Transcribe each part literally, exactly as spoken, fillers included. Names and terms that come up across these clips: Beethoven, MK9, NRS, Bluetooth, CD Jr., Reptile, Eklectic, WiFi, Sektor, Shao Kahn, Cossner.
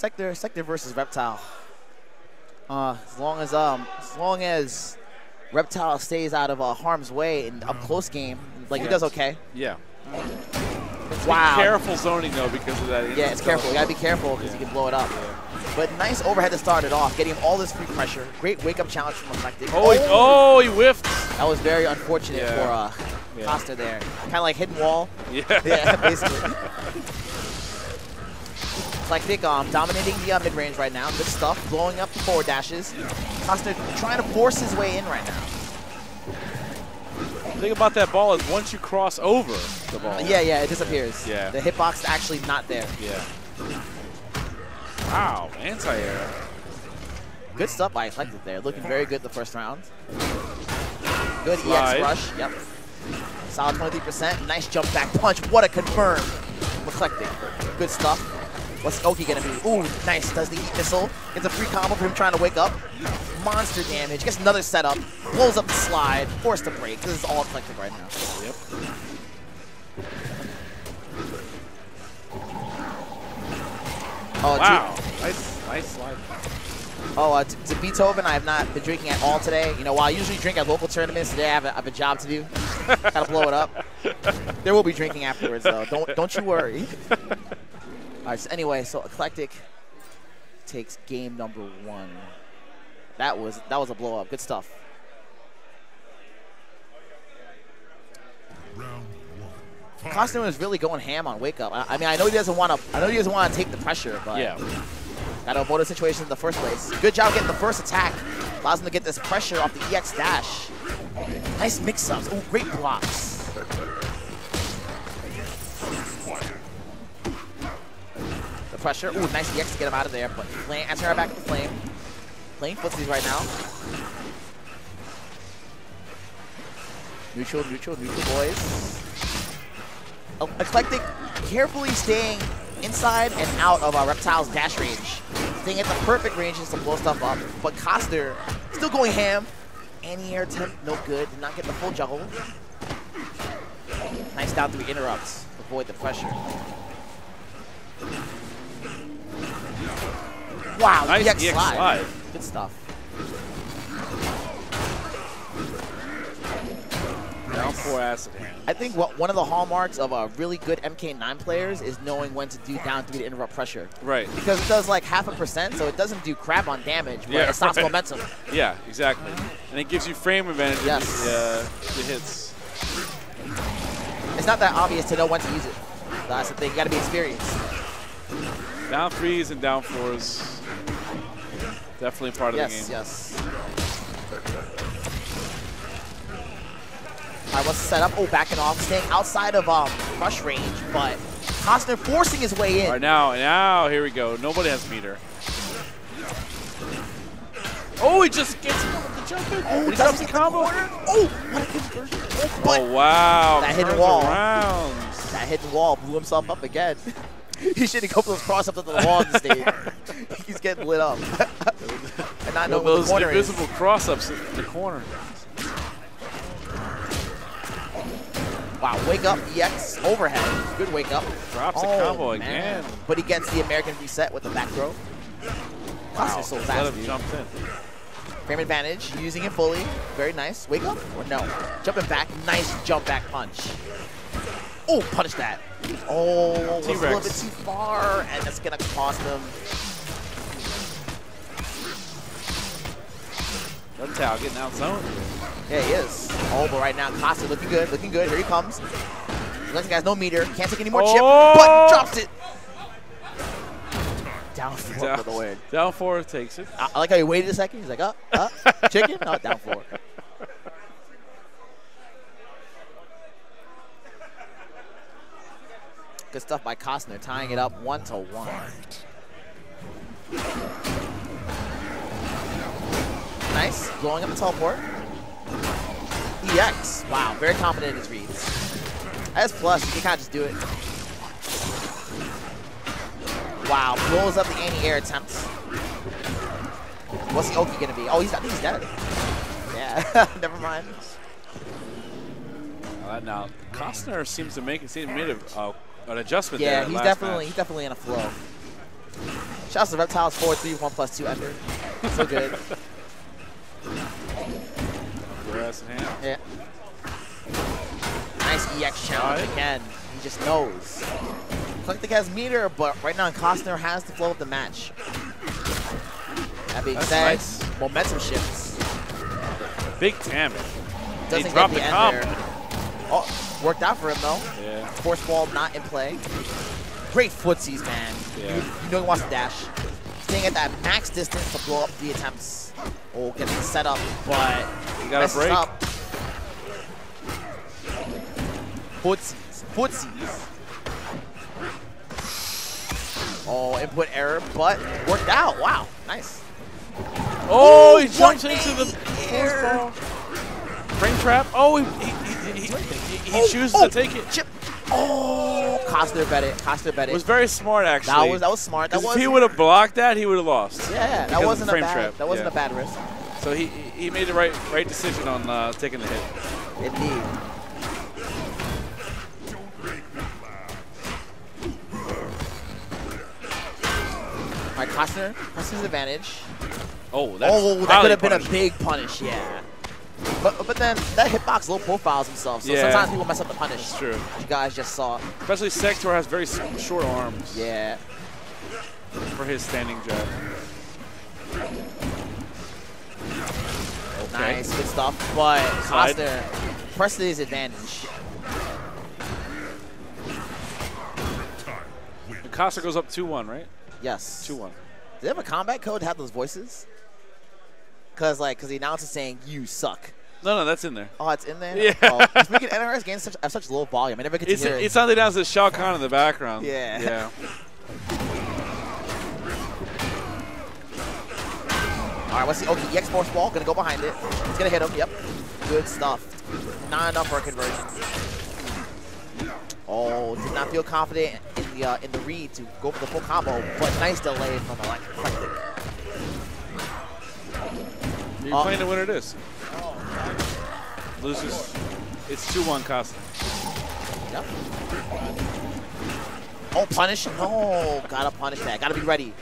Sektor, Sektor versus Reptile. Uh, as long as um, as long as Reptile stays out of uh, harm's way in up close game, like yes. he does okay. Yeah. Wow. Be careful zoning though because of that. Yeah, it's careful. You gotta be careful because yeah. he can blow it up. Yeah. But nice overhead to start it off, getting all this free pressure. Great wake up challenge from Eklectic. Oh, oh, oh, he whiffed. That was very unfortunate yeah. for uh, yeah. Cossner there. Kind of like hidden wall. Yeah. Yeah, basically. Eklectic um, dominating the uh, mid-range right now. Good stuff, blowing up the forward dashes. Cossner trying to force his way in right now. The thing about that ball is once you cross over the ball. Yeah, yeah, it disappears. Yeah. The hitbox is actually not there. Yeah. Wow, anti-air. Good stuff by Eklectic there. Looking very good the first round. Good Slide. E X rush. Yep. Solid twenty-three percent. Nice jump back punch. What a confirm. Eklectic. Good stuff. What's Oki gonna be? Ooh, nice, does the heat missile. Gets a free combo for him trying to wake up. Monster damage, gets another setup. Blows up the slide, forced to break. This is all Eklectic right now. Yep. Oh, wow, nice, nice slide. Oh, uh, to, to Beethoven, I have not been drinking at all today. You know, while I usually drink at local tournaments, today I have a, I have a job to do. Gotta blow it up. There will be drinking afterwards, though. Don't, don't you worry. All right, so anyway, so Eklectic takes game number one. That was that was a blow up. Good stuff. Cossner is really going ham on wake up. I, I mean, I know he doesn't want to. I know he doesn't want to take the pressure, but yeah, got to avoid the situation in the first place. Good job getting the first attack. Allows him to get this pressure off the E X dash. Nice mix ups. Oh, great blocks. Pressure. Ooh, nice E X to get him out of there, but playing, answering right back to Flame. Playing footsies right now. Neutral, neutral, neutral boys. Eklectic carefully staying inside and out of our Reptile's dash range. Staying at the perfect ranges to blow stuff up, but Cossner still going ham. Anti-air attempt, no good. Did not get the full juggle. Nice down three interrupts. Avoid the pressure. Wow, nice E X slide. slide. Good stuff. Down four acid hand. I think what, one of the hallmarks of uh, really good M K nine players is knowing when to do down three to interrupt pressure. Right. Because it does like half a percent, so it doesn't do crap on damage, but yeah, it stops right. momentum. Yeah, exactly. And it gives you frame advantage yes. in the, uh, the hits. It's not that obvious to know when to use it. That's the thing. You got to be experienced. Down threes and down fours, definitely part of yes, the game. Yes, yes. All right, what's the setup? Oh, backing off, staying outside of um, rush range, but Cossner forcing his way in. All right, now, now, here we go. Nobody has meter. Oh, he just gets the jump in. Oh, he does the combo. The oh, what a conversion. Oh, oh, wow. That hidden wall. Around. That hidden wall blew himself up again. He should have coupled those cross-ups up to the wall on the stage. He's getting lit up. And not well, know those what the corner invisible cross-ups in the corner. Wow, wake up, E X, overhead. Good wake up. Drops oh, the combo man. again. But he gets the American reset with the back throw. Wow, so fast, dude. Jumped in. Frame advantage, using it fully. Very nice. Wake up? Or no. Jumping back. Nice jump back punch. Oh, punish that. Oh, it's a little bit too far, and that's gonna cost him. Reptile getting out zone. Yeah, he is. Oh, but right now, Cossner looking good, looking good. Here he comes. Let's guys, no meter. Can't take any more oh! chip, but drops it. Down four down, for the win. Down four takes it. I, I like how he waited a second. He's like, up, uh, uh, chicken. No, down four. Good stuff by Cossner, tying it up one to one. Fight. Nice, blowing up the teleport. E X, wow, very confident in his reads. S plus, you can kind of just do it. Wow, blows up the anti-air attempt. What's the Oki gonna be? Oh, he's, I think he's dead. Yeah, never mind. Uh, now, Cossner seems to make it seem made of. Uh, An adjustment. Yeah, there he's definitely match. he's definitely in a flow. Shouts out to Reptiles four three, one plus two under. So good. Grass in hand. Yeah. Nice E X challenge right. again. He just knows. Eklectic has meter, but right now Cossner has the flow of the match. That being That's said, nice. momentum shifts. Big damage. Doesn't he drop the, the comp. There. Oh, worked out for him though. Yeah. Force ball not in play. Great footsies, man. Yeah. You, you know he wants to dash. Staying at that max distance to blow up the attempts. Oh, gets the setup, but you gotta break. Up. Footsies, footsies. Oh, input error, but worked out. Wow, nice. Oh, he jumps into the force ball. Frame trap. Oh, he, he, he, he, he oh, chooses oh, to take it. Chip. Oh, Cossner bet it. Cossner bet it. It was very smart, actually. That was that was smart. That was. If he would have blocked that, he would have lost. Yeah, that wasn't a bad. Trap. That wasn't yeah. a bad risk. So he he made the right right decision on uh, taking the hit. Indeed. All right, Cossner pressing his advantage. Oh, that's oh, that could have been a big punish. Yeah. But, but then that hitbox low profiles himself, so yeah. sometimes people mess up the punish. That's true. You guys just saw. Especially Sektor has very short arms. Yeah. For his standing jab. Okay. Nice, good stuff. But Cossner pressed his advantage. And Cossner goes up two one, right? Yes. two one. Do they have a combat code to have those voices? Because like, because the announcer's saying, you suck. No, no, that's in there. Oh, it's in there? Yeah. Oh, it's making N R S games such, have such low volume. I never get to it's hear a, it. It sounded down to Shao Kahn in the background. Yeah. Yeah. All right, what's the okay, E X force ball. Going to go behind it. It's going to hit him. Yep. Good stuff. Not enough for a conversion. Oh, did not feel confident in the, uh, in the read to go for the full combo, but nice delay from Eklectic. You're um, playing to win it is. Loses. It's two one Cossner. Yep. Oh, punish. No. Gotta punish that. Gotta be ready.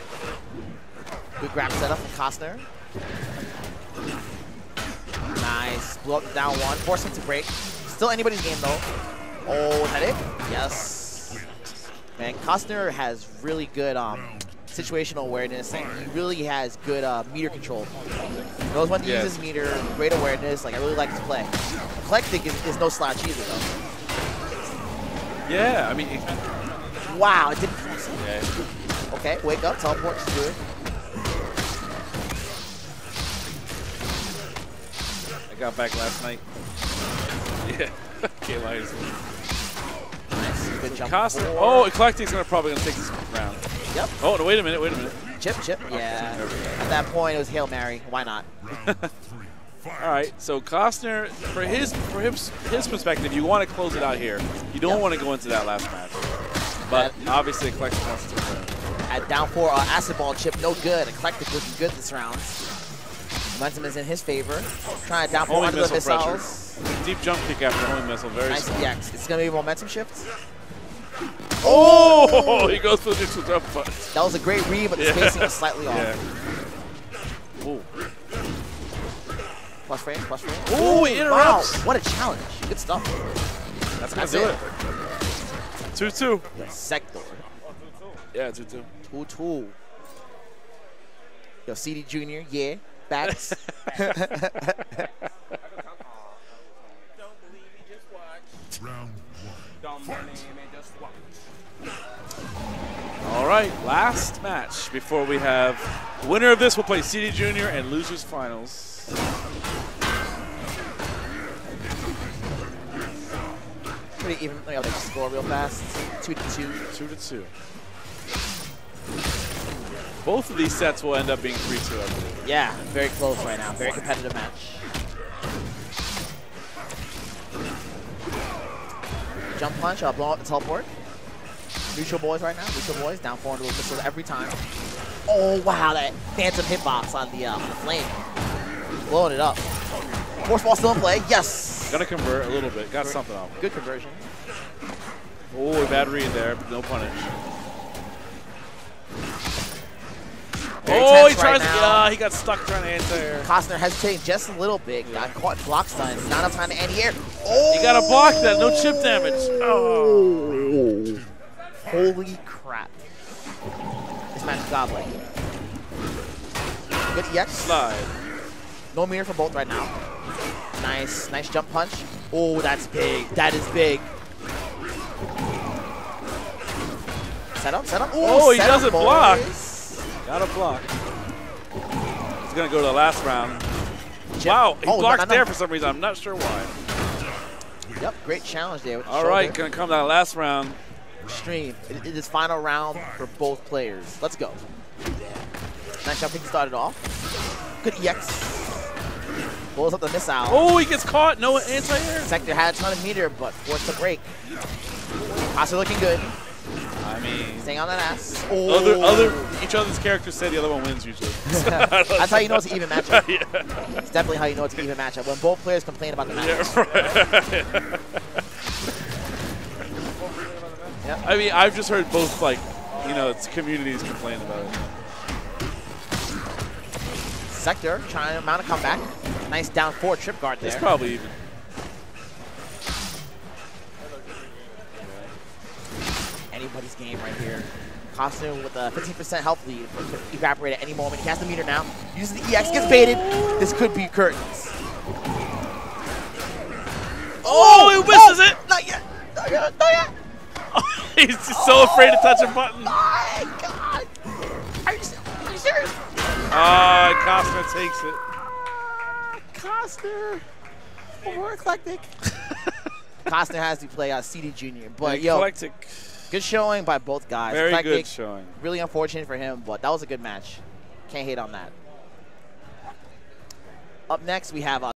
Good grab setup from Cossner. Nice. Blew up the down one. Forced him to break. Still anybody's game though. Oh, is that it? Yes. Man, Cossner has really good um situational awareness, and he really has good uh, meter control. Knows when to yeah. use his meter, great awareness. Like, I really like his play. Eklectic is, is no slouch either, though. Yeah, I mean. It, wow, it didn't cross it. Yeah. Okay, wake up, teleport, just do it. I got back last night. Yeah, can't lie. Nice, good jump. Cossner. Oh, Eklectic's gonna probably gonna take this round. Yep. Oh, no, wait a minute, wait a minute. Chip, chip, yeah. At that point, it was Hail Mary. Why not? All right, so Cossner, for his for his, his perspective, you want to close it out here. You don't yep. want to go into that last match. But at, obviously, Eklectic wants to win. At down four, uh, acid ball chip, no good. Eklectic looking good this round. Momentum is in his favor. Trying to down four under the missiles. Deep jump kick after only missile, very nice small. Nice E X. It's going to be momentum shift. Oh! Ooh. He goes for the neutral jump punch. That was a great read, but the yeah. spacing was slightly off. Yeah. Ooh. Plus frame, plus frame. Ooh, it interrupts! Wow, what a challenge. Good stuff. That's going to do it. two two. Two, two. Yeah, Sektor. Yeah, two two. Two, two. Two, two. Yo, C D Junior, yeah. Backs. Round one. Fight. All right, last match before we have the winner of this will play C D Junior and losers finals. Pretty even. I'll just score real fast. Two to two. Two to two. Both of these sets will end up being three two. I believe. Yeah, very close right now. Very competitive match. Jump punch. I'll blow out the teleport. Neutral boys right now. Neutral boys down four into a missile every time. Oh wow, that phantom hitbox on the, uh, on the flame, blowing it up. Force ball still in play. Yes. Gonna convert a little bit. Got Great. something off. Good conversion. Oh, bad read there. No punish. Very oh, he tries. Right uh, he got stuck trying to answer. Cossner hesitating just a little bit. Yeah. Got caught block stun. Not enough time to end here. Oh! You gotta block that. No chip damage. Oh! Holy crap! This match is goblin. Good E X. Slide. No mirror for both right now. Nice, nice jump punch. Oh, that's big. That is big. Set up, set up. Ooh, oh, he doesn't block. Got a block. He's going to go to the last round. Chip. Wow, he oh, blocked no, no, no. there for some reason. I'm not sure why. Yep, great challenge there. With the All shoulder. right, going to come to that last round. Extreme. It, it is final round for both players. Let's go. Nice jumping started off. Good E X. Blows up the missile. Oh, he gets caught. No anti-air. Sektor had a ton of meter, but forced a break. Cossner looking good. I mean, staying on that ass. Oh. Other, other, each other's characters say the other one wins usually. That's how you know it's an even matchup. Yeah. It's definitely how you know it's an even matchup when both players complain about the matchup. Yeah, right. Yeah. I mean, I've just heard both, like, you know, it's communities complain about it. Sektor trying to mount a comeback. Nice down four trip guard there. It's probably even. Anybody's game right here. Cossner with a fifteen percent health lead. Evaporate at any moment. He has the meter now. Uses the E X, gets baited. This could be curtains. Oh, he misses oh, it! Not yet! Not yet! Not yet! He's just so oh, afraid to touch a button. My God! Are you, are you serious? Ah, uh, Cossner takes it. Cossner over Eklectic. Cossner has to play uh, C D Junior But yo, Eklectic. Good showing by both guys. Very Eklectic, good showing. Really unfortunate for him, but that was a good match. Can't hate on that. Up next, we have. Uh,